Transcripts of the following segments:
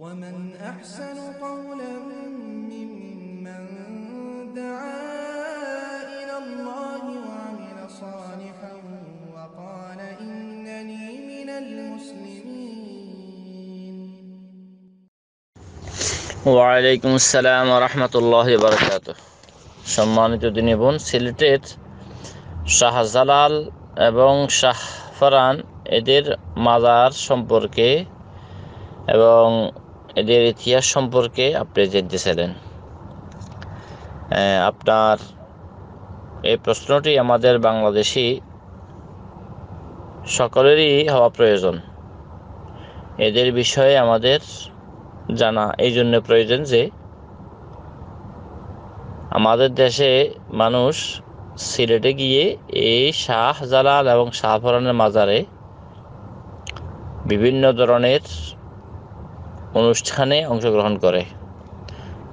ومن أحسن قولا ممن دعا إلى الله وعمل صالحا وقال إنني من المسلمين. وعليكم السلام ورحمة الله وبركاته. সম্মানিত দিনী বোন, সিলেটের শাহজালাল এবং শাহফরান এদের মাজার সম্পর্কে এবং এদের ইতিহাস সম্পর্কে আপনি জেনেছিলেন। আপনার এই প্রশ্নটি আমাদের বাংলাদেশি সকলেরই হওয়া প্রয়োজন। এদের বিষয়ে আমাদের জানা এই জন্য প্রয়োজন যে আমাদের দেশে মানুষ সিলেটে গিয়ে এই শাহজালাল এবং শাহফরানের মাজারে বিভিন্ন ধরনের অনুষ্ঠানে অংশগ্রহণ করে।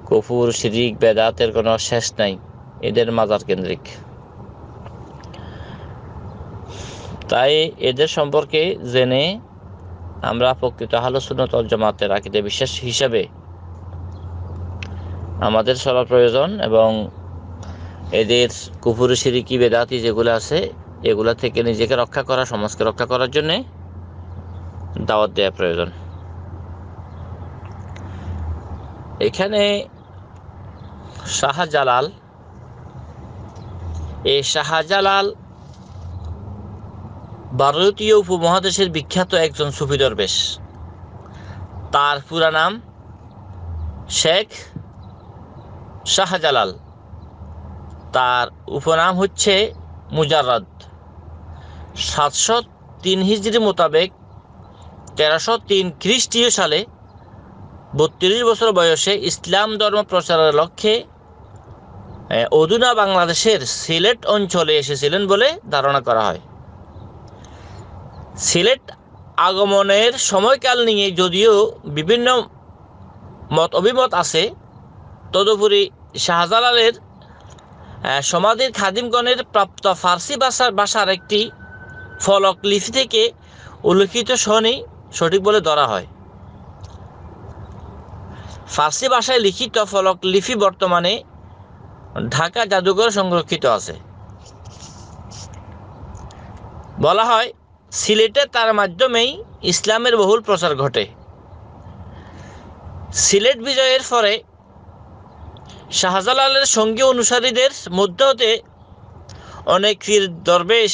কুফুর, শিরিক, বেদাতের কোনো শেষ নাই এদের মাজার কেন্দ্রিক। তাই এদের সম্পর্কে জেনে আমরা প্রকৃত আহলে সুন্নাত ওয়াল জামাতের আকীদা বিশ্বাস হিসাবে আমাদের চলা প্রয়োজন এবং এদের কুফুর, শিরিকি, বেদাতি যেগুলো আছে এগুলো থেকে নিজেকে রক্ষা করা, সমাজকে রক্ষা করার জন্যে দাওয়াত দেওয়া প্রয়োজন। এখানে শাহজালাল, এই শাহজালাল ভারতীয় উপমহাদেশের বিখ্যাত একজন সুফি দরবেশ। তার পুরা নাম শেখ শাহজালাল, তার উপনাম হচ্ছে মুজাররাদ। 703 হিজরি মোতাবেক 1303 খ্রিস্টীয় সালে 32 বছর বয়সে ইসলাম ধর্ম প্রচারের লক্ষ্যে অধুনা বাংলাদেশের সিলেট অঞ্চলে এসেছিলেন বলে ধারণা করা হয়। সিলেট আগমনের সময়কাল নিয়ে যদিও বিভিন্ন মত অভিমত আছে, তদুপরি শাহজালালের সমাধির খাদিমগণের প্রাপ্ত ফার্সি ভাষার একটি ফলক লিপি থেকে উল্লিখিত সনই সঠিক বলে ধরা হয়। ফার্সি ভাষায় লিখিত ফলক লিপি বর্তমানে ঢাকা জাদুঘরে সংরক্ষিত আছে। বলা হয় সিলেটে তার মাধ্যমেই ইসলামের বহুল প্রচার ঘটে। সিলেট বিজয়ের পরে শাহজালালের সঙ্গী অনুসারীদের মধ্য হতে অনেক পীর দরবেশ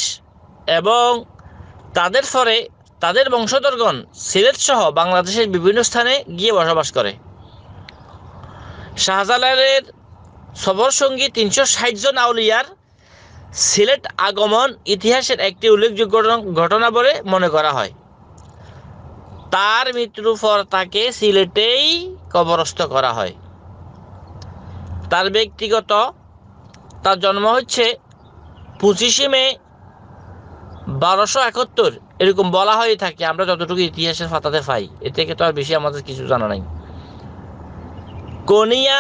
এবং তাদের পরে তাদের বংশধরগণ সিলেট সহ বাংলাদেশের বিভিন্ন স্থানে গিয়ে বসবাস করে। শাহজালালের সফর সঙ্গী 360 জন আউলিয়ার সিলেট আগমন ইতিহাসের একটি উল্লেখযোগ্য ঘটনা বলে মনে করা হয়। তার মৃত্যুর পর তাকে সিলেটেই কবরস্থ করা হয়। তার জন্ম হচ্ছে 25 মে 1271, এরকম বলা হয়ে থাকে আমরা যতটুকু ইতিহাসের পাতাতে পাই। এ থেকে তো আর বেশি আমাদের কিছু জানা নাই। কোনিয়া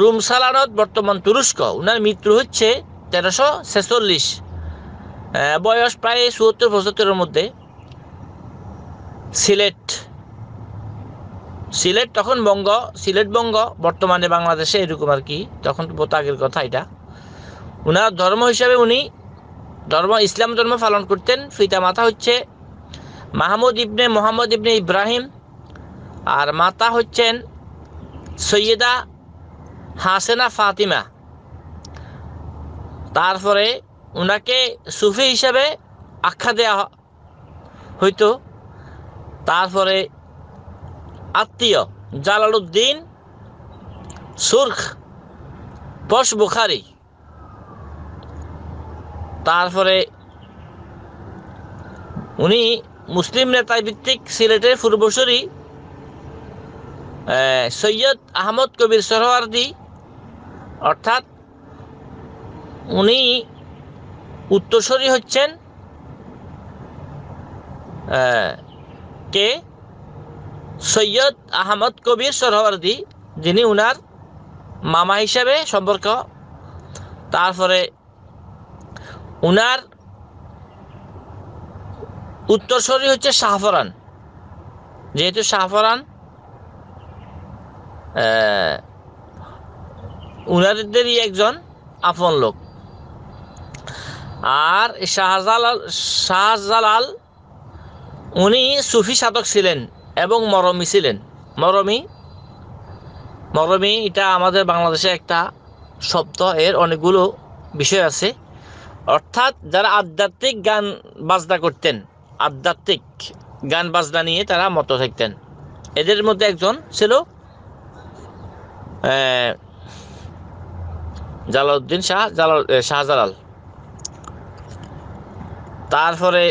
রুম সালানত বর্তমান তুরস্ক। ওনার মৃত্যু হচ্ছে 1346, বয়স প্রায় 74-75-এর মধ্যে। সিলেট তখন সিলেট বঙ্গ, বর্তমানে বাংলাদেশে, এরকম আর কি। তখন আগের কথা এটা। ওনার ধর্ম হিসাবে উনি ইসলাম ধর্ম পালন করতেন। পিতা মাতা হচ্ছে মোহাম্মদ ইবনে ইব্রাহিম আর মাতা হচ্ছেন সৈয়দা হাসেনা ফাতিমা। তারপরে ওনাকে সুফি হিসাবে আখ্যা দেওয়া হইতো। তারপরে আত্মীয় জালালউদ্দিন সুরখ পশ বুখারি, তারপরে উনি মুসলিম নেতা ভিত্তিক সিলেটের পূর্বসূরি সৈয়দ আহমদ কবির সোহরাওয়ার্দী, অর্থাৎ উনি উত্তরসূরি হচ্ছেন কে সৈয়দ আহমদ কবির সোহরাওয়ার্দী, যিনি উনার মামা হিসাবে সম্পর্ক। তারপরে উনার উত্তরসূরি হচ্ছে শাহফরান, যেহেতু শাহফরান उनादेরই একজন আপন লোক। আর শাহজালাল উনি সুফি সাধক ছিলেন এবং মরমী ছিলেন। মরমী এটা আমাদের বাংলাদেশে একটা শব্দ, এর অনেকগুলো বিষয় আছে। অর্থাৎ যারা আধ্যাত্মিক গান বাজনা করতেন, আধ্যাত্মিক গান বাজনা নিয়ে তারা মত থাকতেন, এদের মধ্যে একজন ছিল জালালউদ্দিন শাহজালাল। তারপরে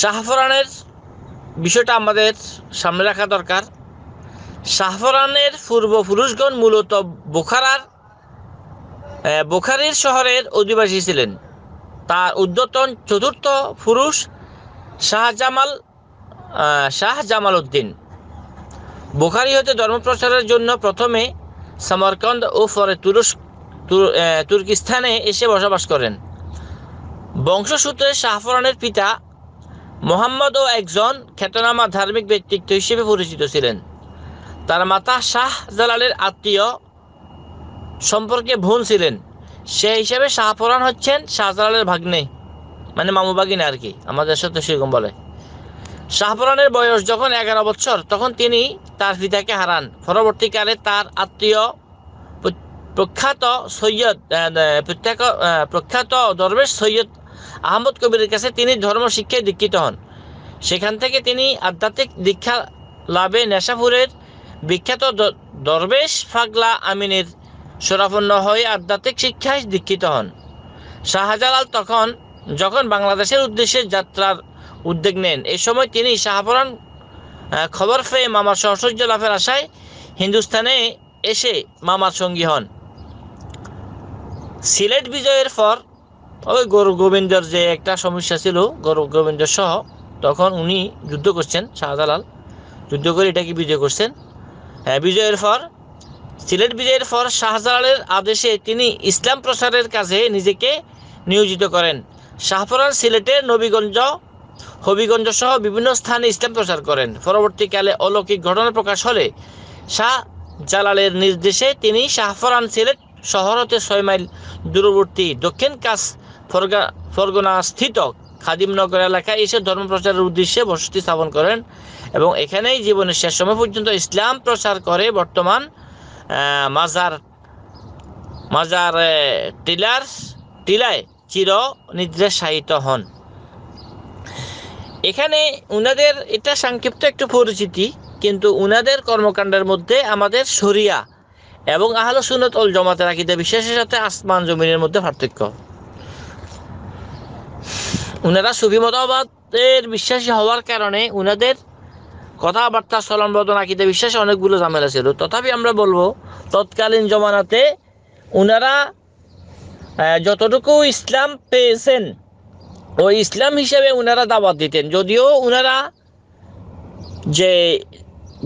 শাহফরানের বিষয়টা আমাদের সামনে রাখা দরকার। শাহফরানের পূর্বপুরুষগণ মূলত বোখারির শহরের অধিবাসী ছিলেন। তার উদ্যতন চতুর্থ পুরুষ শাহ জামালউদ্দিন বোখারি হতে ধর্মপ্রচারের জন্য প্রথমে সমরকন্দ ও পরে তুর্কিস্তানে এসে বসবাস করেন। বংশসূত্রে শাহফরানের পিতা মোহাম্মদও একজন খ্যাতনামা ধার্মিক ব্যক্তিত্ব হিসেবে পরিচিত ছিলেন। তার মাতা শাহজালালের আত্মীয় সম্পর্কে বোন ছিলেন। সে হিসেবে শাহফরান হচ্ছেন শাহজালালের ভাগ্নে, মানে মামু ভাগিনা আর কি, আমাদের সাথে সেরকম বলে। শাহফরানের বয়স যখন 11 বছর তখন তিনি তার পিতাকে হারান। পরবর্তীকালে তার আত্মীয় প্রখ্যাত দরবেশ সৈয়দ আহমদ কবিরের কাছে তিনি ধর্ম শিক্ষায় দীক্ষিত হন। সেখান থেকে তিনি আধ্যাত্মিক দীক্ষা লাভে নেশাপুরের বিখ্যাত দরবেশ ফাগলা আমিনের শরাফন্ন হয়ে আধ্যাত্মিক শিক্ষায় দীক্ষিত হন। শাহজালাল যখন বাংলাদেশের উদ্দেশ্যে যাত্রার উদ্যোগ নেন, এই সময় তিনি শাহফরান খবর পেয়ে মামার সহচর্য লাভের আশায় হিন্দুস্থানে এসে মামার সঙ্গী হন। সিলেট বিজয়ের পর ওই গৌর গোবিন্দর যে একটা সমস্যা ছিল, গৌর গোবিন্দ সহ তখন উনি যুদ্ধ করছেন, শাহজালাল যুদ্ধ করে এটাকে বিজয় করছেন। সিলেট বিজয়ের পর শাহজালালের আদেশে তিনি ইসলাম প্রসারের কাজে নিজেকে নিয়োজিত করেন। শাহফরান সিলেটের হবিগঞ্জ সহ বিভিন্ন স্থানে ইসলাম প্রচার করেন। পরবর্তীকালে অলৌকিক ঘটনা প্রকাশ হলে শাহজালালের নির্দেশে তিনি শাহফরান সিলেট শহর হতে 6 মাইল দূরবর্তী দক্ষিণ কাছ ফরগনাস্থিত খাদিমনগর এলাকায় এসে ধর্ম প্রচারের উদ্দেশ্যে বসতি স্থাপন করেন এবং এখানেই জীবনের শেষ সময় পর্যন্ত ইসলাম প্রচার করে বর্তমান মাজার টিলায় চির নিদ্রা শায়িত হন। এখানে উনাদের এটা সংক্ষিপ্ত একটু পরিচিতি, কিন্তু উনাদের কর্মকাণ্ডের মধ্যে আমাদের শরিয়া এবং আহলে সুন্নাত ওয়াল জামাতের আকীদা বিশ্বাসের সাথে আসমান জমিনের মধ্যে পার্থক্য। উনারা সুফি মতবাদের বিশ্বাসী হওয়ার কারণে উনাদের কথাবার্তা, চলন বদন, আকীদা বিশ্বাসে অনেকগুলো ঝামেলা ছিল। তথাপি আমরা বলবো তৎকালীন জমানাতে উনারা যতটুকু ইসলাম পেয়েছেন ওই ইসলাম হিসেবে উনারা দাওয়াত দিতেন। যদিও উনারা যে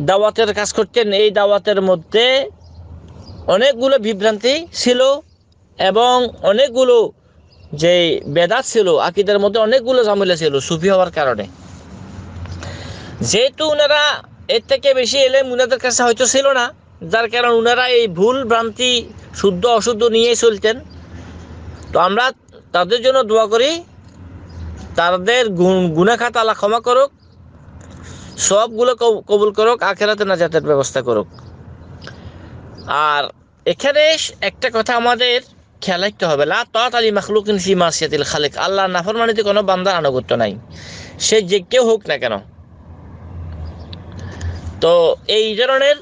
দাওয়াতের কাজ করতেন এই দাওয়াতের মধ্যে অনেকগুলো বিভ্রান্তি ছিল এবং অনেকগুলো যে বেদাত ছিল, আকীদার মধ্যে অনেকগুলো ঝামেলা ছিল সুফি হওয়ার কারণে। যেহেতু উনারা এর থেকে বেশি এলেম উনাদের কাছে হয়তো ছিল না, যার কারণে উনারা এই ভুল ভ্রান্তি শুদ্ধ অশুদ্ধ নিয়ে চলতেন। তো আমরা তাদের জন্য দোয়া করি, তাদের গুনাহখাতা আল্লাহ ক্ষমা করুক, সবগুলো কবুল করুক, আখিরাতে নাজাতের ব্যবস্থা করুক। আর এখানে একটা কথা আমাদের খেয়াল রাখতে হবে, লা তাআতা লি মাখলুকিন ফি মাসিয়াতিল খালিক, আল্লাহ নাফরমানিতে কোনো বান্দার আনুগত্য নাই, সে যে কেউ হোক না কেন। তো এই ধরনের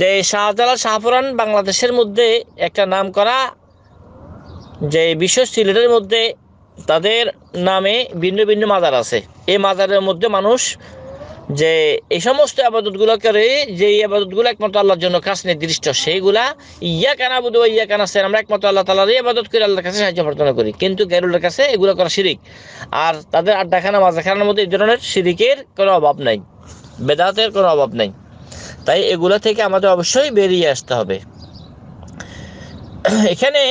যে শাহজালাল শাহফরান বাংলাদেশের মধ্যে একটা নাম করা যে বিশ্ব সিলেটের মধ্যে তাদের নামে ভিন্ন ভিন্ন মাজার আছে। এই মাজারের মধ্যে মানুষ যে এই সমস্ত আবাদতগুলো করে, যেই আবাদতগুলো একমাত্র আল্লাহর জন্য কাজ নির্দিষ্ট, সেইগুলা ইয়াকা না'বুদু ওয়া ইয়াকা নাস্তাইন, আমরা একমাত্র আল্লাহ তাআলারই ইবাদত করি, আল্লাহর কাছে সাহায্য প্রার্থনা করি। কিন্তু গায়রুল্লাহর কাছে এগুলো করা শিরিক। আর তাদের আড্ডাখানা মাজাখানার মধ্যে এই ধরনের শিরিকের কোনো অভাব নাই, বেদাতের কোনো অভাব নাই। তাই এগুলো থেকে আমাদের অবশ্যই বেরিয়ে আসতে হবে। এখানে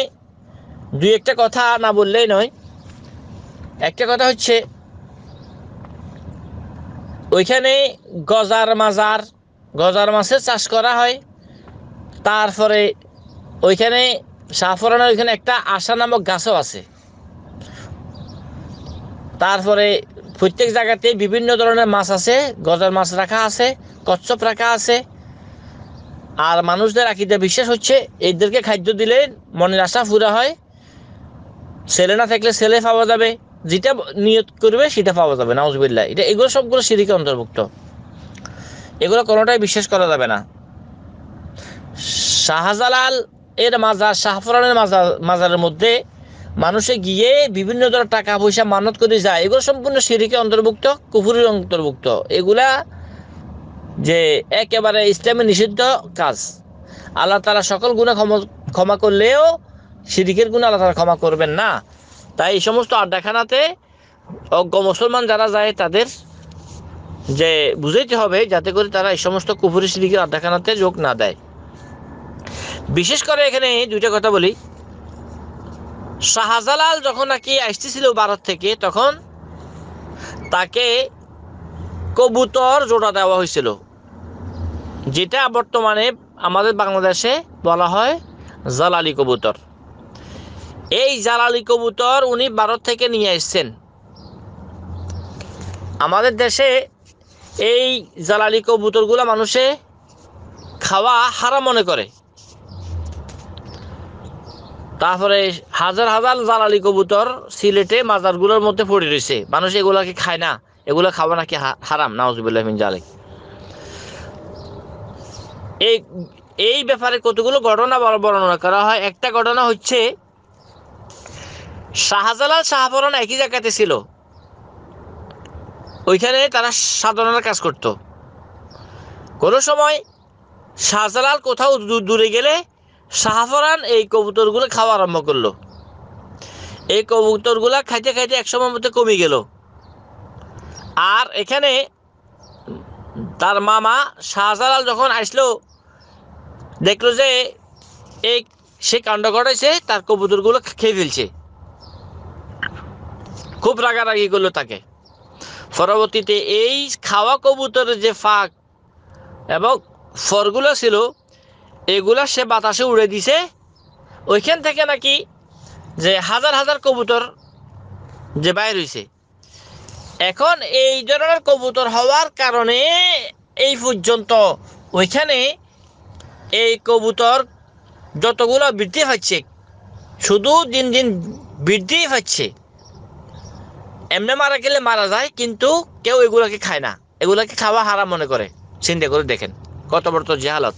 দুই একটা কথা না বললেই নয়। একটা কথা হচ্ছে ওইখানে গজার মাছের চাষ করা হয়। তারপরে ওইখানে সাফরানের ওইখানে একটা আশা নামক গাছও আছে। তারপরে প্রত্যেক জায়গাতে বিভিন্ন ধরনের মাছ আছে, গজার মাছ রাখা আছে, কচ্ছপ রাখা আছে। আর মানুষদের আকিদা বিশ্বাস হচ্ছে এদেরকে খাদ্য দিলে মনের আশা পুরা হয়, ছেলে না থাকলে ছেলে পাওয়া যাবে, যেটা নিয়ত করবে সেটা পাওয়া যাবে। নাউজুবিল্লাহ, এটা এগুলো সবগুলো শিরকে অন্তর্ভুক্ত, এগুলো কোনোটাই বিশ্বাস করা যাবে না। শাহজালাল এর মাজার, শাহফরানের মাজারের মধ্যে মানুষে গিয়ে বিভিন্ন ধরনের টাকা পয়সা মানত করে যায়, এগুলো সম্পূর্ণ শিরকে অন্তর্ভুক্ত, কুফুরির অন্তর্ভুক্ত। এগুলা যে একেবারে ইসলামে নিষিদ্ধ কাজ। আল্লাহ তাআলা সকল গুনাহ ক্ষমা করলেও শিরকের গুনাহ আল্লাহ তাআলা ক্ষমা করবেন না। তাই এই সমস্ত আড্ডাখানাতে অজ্ঞ মুসলমান যারা যায় তাদের যে বুঝাইতে হবে, যাতে করে তারা এই সমস্ত কুফুরি শিরকের আড্ডাখানাতে যোগ না দেয়। বিশেষ করে এখানে দুইটা কথা বলি। শাহজালাল যখন নাকি আসতেছিল ভারত থেকে, তখন তাকে কবুতর জোড়া দেওয়া হয়েছিল, যেটা বর্তমানে আমাদের বাংলাদেশে বলা হয় জালালি কবুতর। এই জালালি কবুতর উনি ভারত থেকে নিয়ে এসেছেন। আমাদের দেশে এই জালালি কবুতরগুলো মানুষে খাওয়া হারাম মনে করে। তারপরে হাজার হাজার জালালি কবুতর সিলেটে মাজারগুলোর মধ্যে পড়ে রয়েছে, মানুষ এগুলাকে খায় না, এগুলো খাওয়া নাকি হারাম। নাউজুবিল্লাহ মিন যালিক। এই ব্যাপারে কতগুলো ঘটনা বর্ণনা করা হয়। একটা ঘটনা হচ্ছে, শাহজালাল শাহফরান একই জায়গাতে ছিল, ওইখানে তারা সাধনার কাজ করত। কোনো সময় শাহজালাল কোথাও দূরে গেলে শাহফরান এই কবুতরগুলো খাওয়া আরম্ভ করলো। এই কবুতরগুলা খাইতে খাইতে একসময় মধ্যে কমে গেল। আর এখানে তার মামা শাহজালাল যখন আসলো, দেখলো যে এই সে কাণ্ড ঘটাইছে, তার কবুতরগুলো খেয়ে ফেলছে, খুব রাগারাগি করলো তাকে। পরবর্তীতে এই খাওয়া কবুতরের যে ফাঁক এবং ফরগুলো ছিল, এগুলা সে বাতাসে উড়ে দিছে। ওইখান থেকে নাকি যে হাজার হাজার কবুতর যে বাইর হয়েছে। এখন এই ধরনের কবুতর হওয়ার কারণে এই পর্যন্ত ওইখানে এই কবুতর যতগুলো বৃদ্ধি পাচ্ছে, শুধু দিন দিন বৃদ্ধি পাচ্ছে। এমনি মারা গেলে মারা যায়, কিন্তু কেউ এগুলাকে খায় না, এগুলাকে খাওয়া হারাম মনে করে। চিন্তা করে দেখেন কত বড় জেহালত।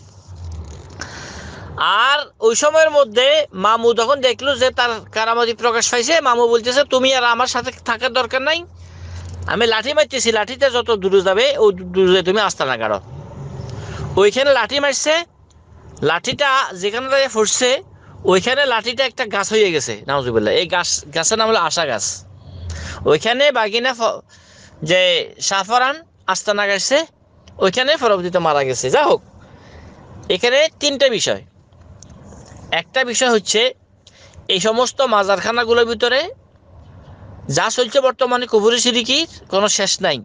আর ওই সময়ের মধ্যে মামু যখন দেখলো যে তার কারামতি প্রকাশ পাইছে, মামু বলতেছে তুমি আর আমার সাথে থাকার দরকার নাই, আমি লাঠি মারতেছি, লাঠিতে যত দূরে যাবে ও দূরে তুমি আস্তা না কারো। ওইখানে লাঠি মারছে, লাঠিটা যেখানে তাকে ফুটছে ওইখানে লাঠিটা একটা গাছ হয়ে গেছে। নাউজুবিল্লাহ। এই গাছের নাম হলো আশা গাছ। ওইখানে বাগিনা যে শাহফরান আস্তানা গাছছে, ওইখানে পরবর্তীতে মারা গেছে। যা হোক, এখানে তিনটা বিষয়। একটা বিষয় হচ্ছে, এই সমস্ত মাজারখানাগুলোর ভিতরে যা চলছে বর্তমানে কুফুরি শিরকির কোনো শেষ নাই।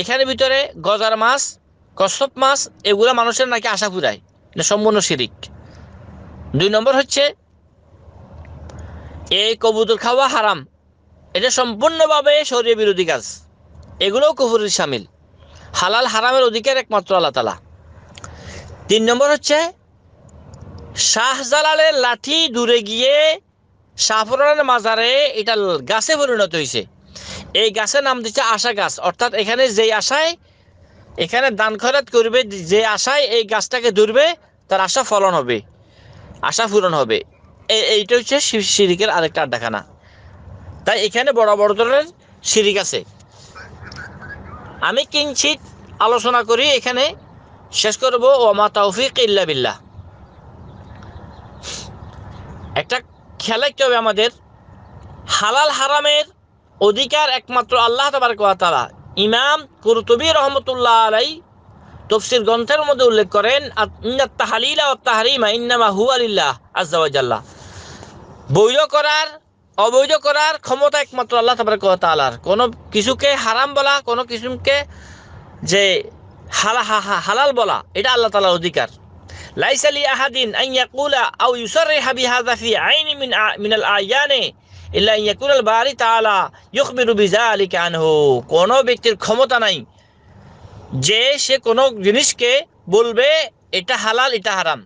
এখানে ভিতরে গজার মাছ, কচ্ছপ মাছ, এগুলো মানুষের নাকি আশা পুরায়, এটা সম্পূর্ণ শিরক। ২ নম্বর হচ্ছে, এই কবুতর খাওয়া হারাম, এটা সম্পূর্ণভাবে শরীয় বিরোধী কাজ, এগুলোও কুফুরির সামিল। হালাল হারামের অধিকার একমাত্র আল্লাহ তাআলা। ৩ নম্বর হচ্ছে, শাহজালালের লাঠি দূরে গিয়ে শাহফরানের মাজারে এটা গাছে পরিণত হয়েছে। এই গাছের নাম দিচ্ছে আশা গাছ, অর্থাৎ এখানে যেই আশায় এখানে দান খয়রাত করবে, যে আশায় এই গাছটাকে ধরবে, তার আশা ফলন হবে, আশা পূরণ হবে। এইটা হচ্ছে শিরকের আরেকটা আড্ডাখানা। তাই এখানে বড় বড় ধরনের শিরক আছে। আমি কিঞ্চিত আলোচনা করি, এখানে শেষ করব। ওমা তাওফিক ইল্লা বিল্লাহ। একটা খেয়াল রাখতে হবে আমাদের, হালাল হারামের অধিকার একমাত্র আল্লাহ তাবারক ওয়া তাআলা। ইমাম কুরতুবী রহমতুল্লাহ আলাইহি তাফসীর গ্রন্থের মধ্যে উল্লেখ করেন, ইন্নাত তাহলিলা ওয়াত তাহরিমা ইন্নামা হুয়া লিল্লাহ আযজা ওয়া জাল্লা। বৈধ করার অবৈধ করার ক্ষমতা একমাত্র আল্লাহ তাবারক ওয়া তাআলার। কোনো কিছুকে হারাম বলা, কোনো কিছুকে যে হালাল বলা, এটা আল্লাহ তাআলার অধিকার। লাইসা লি আহাদিন আন ইয়াকুলা আও ইউসাররিহা বিহাযা ফি আইনি মিনাল আয়ানি ইল্লা আন ইয়াকুনাল বারি তাআলা ইখবিরু বিযালিকা আনহু। কোনো ব্যক্তির ক্ষমতা নাই যে সে কোনো জিনিসকে বলবে এটা হালাল এটা হারাম,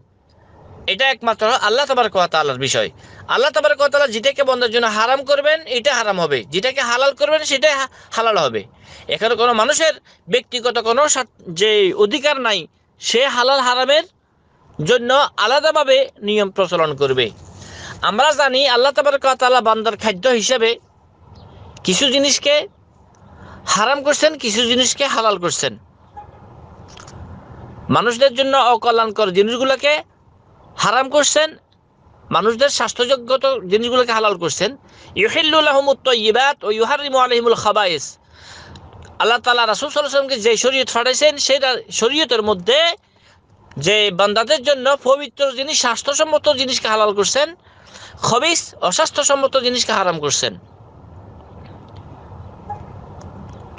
এটা একমাত্র আল্লাহ তাবারক ওয়া তাআলার বিষয়। আল্লাহ তাবারক ওয়া তাআলা যেটাকে বন্দার জন্য হারাম করবেন এটা হারাম হবে, যেটাকে হালাল করবেন সেটা হালাল হবে। এখানে কোনো মানুষের ব্যক্তিগত কোনো যে অধিকার নাই, সে হালাল হারামের জন্য আলাদাভাবে নিয়ম প্রচলন করবে। আমরা জানি আল্লাহ তাবারক ওয়া তাআলা বান্দার খাদ্য হিসেবে কিছু জিনিসকে হারাম করছেন, কিছু জিনিসকে হালাল করছেন। মানুষদের জন্য অকল্যাণকর জিনিসগুলোকে হারাম করছেন, মানুষদের স্বাস্থ্যযোগ্যত জিনিসগুলোকে হালাল করছেন। ইউহিল্লু লাহুমুত তাইয়্যিবাত ওয়া ইউহাররিমু আলাইহিমুল খাবায়েস। আল্লাহ তাআলা রাসূল সাল্লাল্লাহু আলাইহি ওয়াসাল্লামকে যে শরীয়ত পাঠাইছেন সেই শরীয়তের মধ্যে যে বান্দাদের জন্য পবিত্র জিনিস, স্বাস্থ্যসম্মত জিনিসকে হালাল করছেন, খবিস অস্বাস্থ্যসম্মত জিনিসকে হারাম করছেন।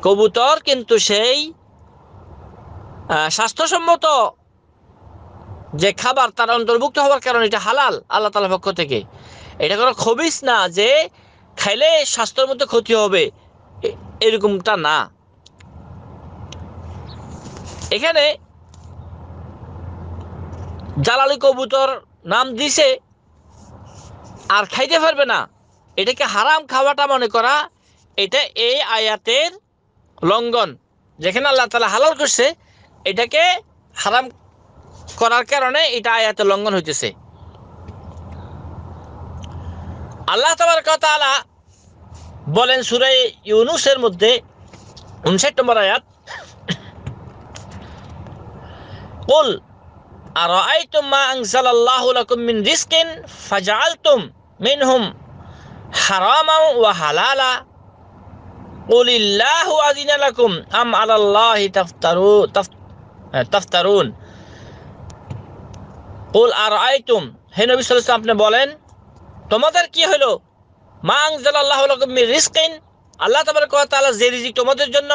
কবুতর কিন্তু সেই স্বাস্থ্যসম্মত যে খাবার তার অন্তর্ভুক্ত হওয়ার কারণে এটা হালাল আল্লাহ তাআলার পক্ষ থেকে। এটা কোনো খবিস না যে খাইলে স্বাস্থ্যের মধ্যে ক্ষতি হবে, এরকমটা না। এখানে জালালি কবুতর নাম দিছে আর খাইতে পারবে না, এটাকে হারাম খাওয়াটা মনে করা এটা এই আয়াতের লঙ্ঘন। যেখানে আল্লাহ তাআলা হালাল করছে এটাকে হারাম করার কারণে এটা আয়াতে লঙ্ঘন হইতেছে। আল্লাহ তাবারক ওয়া তাআলা বলেন সূরা ইউনূসের মধ্যে 59 নম্বর আয়াত, কুল আরাআইতুম মা আনজালাল্লাহু লাকুম মিন রিজকিন ফাজআলতুম মিনহুম হারামান ওয়া হালালা কুলিল্লাহু আযিনা লাকুম আম আলাল্লাহি তাফতারুন। কুল আরাআইতুম, হে নবী সাল্লাল্লাহু আলাইহি ওয়াসাল্লাম আপনি বলেন তোমাদের কি হলো, মা আনজালাল্লাহু লাকুম মিন রিজকিন, আল্লাহ তাবারক ওয়া তাআলা যে রিজিক তোমাদের জন্য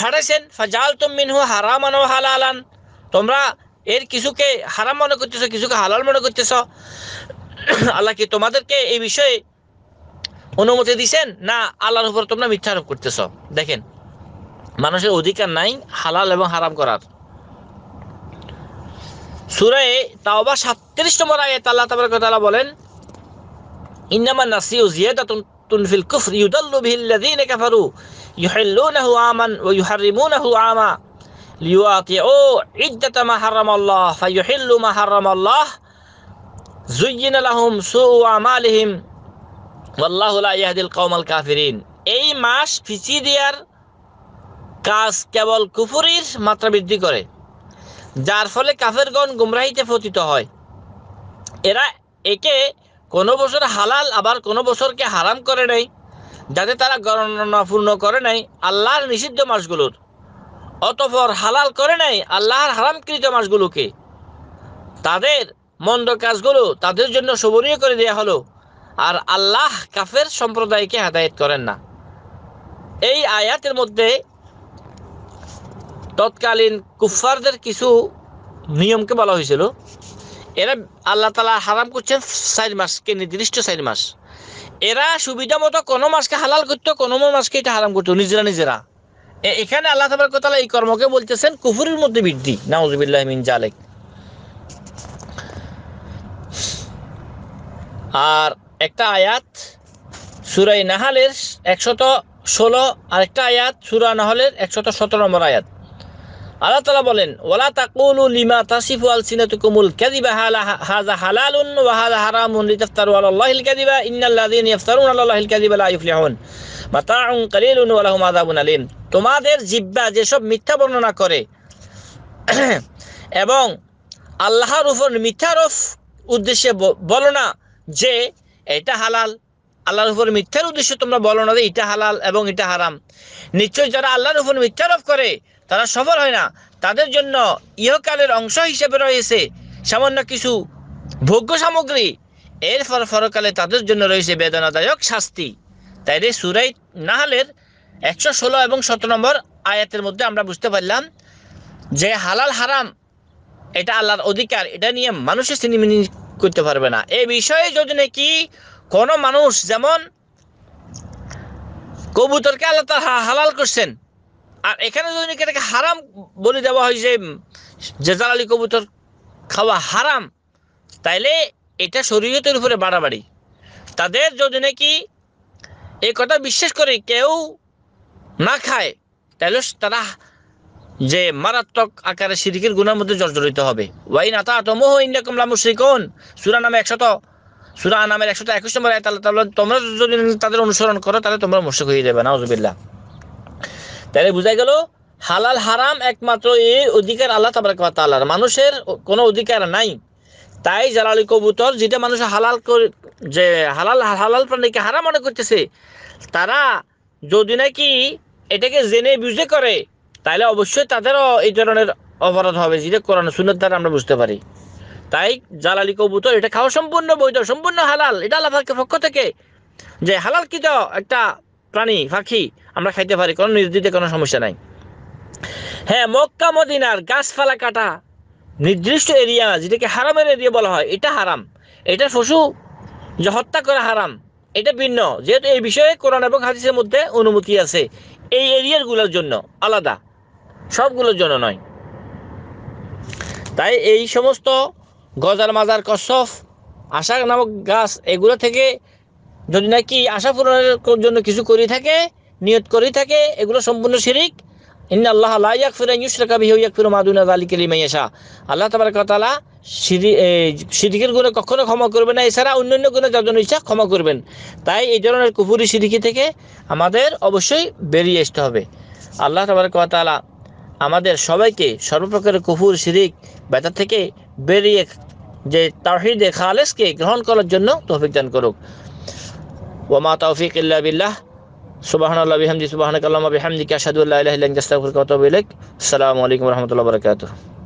ফাড়াইছেন, ফাজালতুম মিনহু হারামান ওয়া হালালান, তোমরা এর কিছুকে হারাম মনে করতেছ, কিছুকে হালাল মনে করতেছ। আল্লাহ কি তোমাদেরকে এই বিষয়ে অনুমতি দিয়েছেন? না, আল্লাহর উপর তোমরা মিথ্যা আরোপ করতেছ। দেখেন, মানুষের অধিকার নাই হালাল এবং হারাম করার। সূরা তাওবা 37 নম্বর আয়াতে আল্লাহ তাবারক ওয়া তাআলা বলেন, ইন্নামা নাসিউ জিয়াদাতুন ফিল কুফরি ইউদাল্লু বিহিল্লাযীনা কাফারু ইউহিল্লুনাহু আমান ওয়া ইউহাররিমুনাহু আমা লিওয়াতিউ ইদ্দাতা মা হারামাল্লাহ ফায়ুহিল্লু মা হারামাল্লাহ যুয়্যিনা লাহুম সুউ আমালিহিম ওয়াল্লাহু লা ইয়াহদিল কওমাল কাফিরিন। এই মাস পিছিয়ে দেওয়ার কাজ কেবল কুফরির মাত্রা বৃদ্ধি করে, যার ফলে কাফেরগণ গুমরাহিতে পতিত হয়। এরা একে কোনো বছর হালাল আবার কোনো বছরকে হারাম করে নাই, যাতে তারা গণনা পূর্ণ করে নাই আল্লাহর নিষিদ্ধ মাসগুলোর, অতঃপর হালাল করে নাই আল্লাহর হারামকৃত মাসগুলোকে। তাদের মন্দ কাজগুলো তাদের জন্য শোভনীয় করে দেয়া হলো, আর আল্লাহ কাফের সম্প্রদায়কে হেদায়েত করেন না। এই আয়াতের মধ্যে তৎকালীন কুফফারদের কিছু নিয়মকে বলা হয়েছিল। এরা আল্লাহ তাআলা হারাম করছেন 4 মাসকে, নির্দিষ্ট 4 মাস। এরা সুবিধা মতো কোনো মাসকে হালাল করতো, কোনো মাসকে এটা হারাম করতো নিজেরা নিজেরা। এখানে আল্লাহ তাবারক ওয়া তাআলা এই কর্মকে বলতেছেন কুফরের মধ্যে বৃদ্ধি। নাউযুবিল্লাহি মিন যালিক। আর একটা আয়াত সূরা নাহলের 116, আর একটা আয়াত সূরা নাহলের 117 নম্বর আয়াত। আল্লাহ তাআলা বলেন, ওয়ালা তাকুলু লিমা তাসিফু আলসিনাতুকুমুল কাযিবা হাযা হালালুন ওয়া হাযা হারামুন লিতাফতারু আলাল্লাহিল কাযিবা ইন্নাল্লাযীনা ইফতারুনা আলাল্লাহিল কাযিবা লা ইফলিহুন মাতাউন কালিলুন ওয়া লাহুম আযাবুন আলীম। তোমাদের জিহ্বা যেসব মিথ্যা বর্ণনা করে এবং আল্লাহর উপর মিথ্যারোপ উদ্দেশ্যে বলো না যে এটা হালাল, আল্লাহর উপর মিথ্যার উদ্দেশ্যে তোমরা বলো না যে এটা হালাল এবং এটা হারাম। নিশ্চয় যারা আল্লাহর উপর মিথ্যারোপ করে তারা সফল হয় না, তাদের জন্য ইহকালের অংশ হিসেবে রয়েছে সামান্য কিছু ভোগ্য সামগ্রী, এরপর পরকালে তাদের জন্য রয়েছে বেদনাদায়ক শাস্তি। তাইলে সূরা নাহলের ১১৬ এবং ১৭ নম্বর আয়াতের মধ্যে আমরা বুঝতে পারলাম যে হালাল হারাম এটা আল্লাহর অধিকার, এটা নিয়ে মানুষের চিনিমিনি করতে পারবে না। এই বিষয়ে যদি নাকি কোনো মানুষ, যেমন কবুতরকে আল্লাহ তাআলা হালাল করছেন, আর এখানে যদি নাকি এটাকে হারাম বলে দেওয়া হয় যে জালালি কবুতর খাওয়া হারাম, তাইলে এটা শরীয়তের উপরে বাড়াবাড়ি। তাদের যদি নাকি এই কথা বিশ্বাস করে কেউ না খায়, তাহলে তারা যে মারাত্মক আকারে শিরকের গুনার মধ্যে জর্জরিত হবে। ওয়াইন আতা আতমহ ইন্নাকুম লামুশরিকুন, সূরা আনামের ১২১ নম্বর আয়াত। তাহলে তোমরা যদি তাদের অনুসরণ করো তাহলে তোমরা মুশরিক হয়ে যাবে, নাউযুবিল্লাহ। তাহলে বোঝা গেল হালাল হারাম একমাত্র এর অধিকার আল্লাহ তাবারক ওয়া তাআলার, মানুষের কোনো অধিকার নাই। তাই জালালি কবুতর যেটা মানুষ হালাল করে, যে হালাল প্রাণীকে হারাম মনে করতেছে, তারা যদি নাকি এটাকে জেনে বুঝে করে তাহলে অবশ্যই তাদেরও এই ধরনের অপরাধ হবে, যেটা কোরআন সুন্নাহর দ্বারা আমরা বুঝতে পারি। তাই জালালি কবুতর এটা খাওয়া সম্পূর্ণ বৈধ, সম্পূর্ণ হালাল, এটা আল্লাহর পক্ষ থেকে যে হালাল কি তো একটা প্রাণী, পাখি আমরা খাইতে পারি, কোনো নির্দিষ্ট কোনো সমস্যা নাই। হ্যাঁ, মক্কা মদিনার গাছপালা কাটা নির্দিষ্ট এরিয়া, যেটাকে হারামের এরিয়া বলা হয়, এটা হারাম। এটা পশু যে হত্যা করা হারাম, এটা ভিন্ন, যেহেতু এই বিষয়ে কোরআন এবং হাদিসের মধ্যে অনুমতি আছে এই এরিয়াগুলোর জন্য, আলাদা সবগুলোর জন্য নয়। তাই এই সমস্ত গজার মাজার কসফ আশা নামক গাছ, এগুলো থেকে যদি নাকি আশা পূরণের জন্য কিছু করি থাকে, নিয়ত করি থাকে, এগুলো সম্পূর্ণ শিরিক। ইন্নাল্লাহা লা ইয়াগফিরু আন ইউশরাকা বিহি ওয়া ইয়াগফিরু মা দুনা যালিকা লিমান ইয়াশা। আল্লাহ তাবারক ওয়া তাআলা শিরকের গুনাহ কখনো ক্ষমা করবেন না, এছাড়া অন্যান্য গুনাহ যত ইচ্ছা ক্ষমা করবেন। তাই এই ধরনের কুফরি শিরকি থেকে আমাদের অবশ্যই বেরিয়ে আসতে হবে। আল্লাহ তাবারক ওয়া তাআলা আমাদের সবাইকে সর্বপ্রকারের কুফর শিরক বেদাত থেকে বেরিয়ে যে তাওহীদে খালেসকে গ্রহণ করার জন্য তৌফিক দান করুক। ওয়া মা তাওফিক ইল্লা বিল্লাহ। সুবহানাল্লাহ বিহামদিহি, সুবহানাকাল্লাহুম্মা বিহামদিকা, আশহাদু আল্লা ইলাহা ইল্লা আনতা, আস্তাগফিরুকা ওয়া আতুবু ইলাইক। আসসালামু আলাইকুম ওয়া রাহমাতুল্লাহি ওয়া বারাকাতুহু।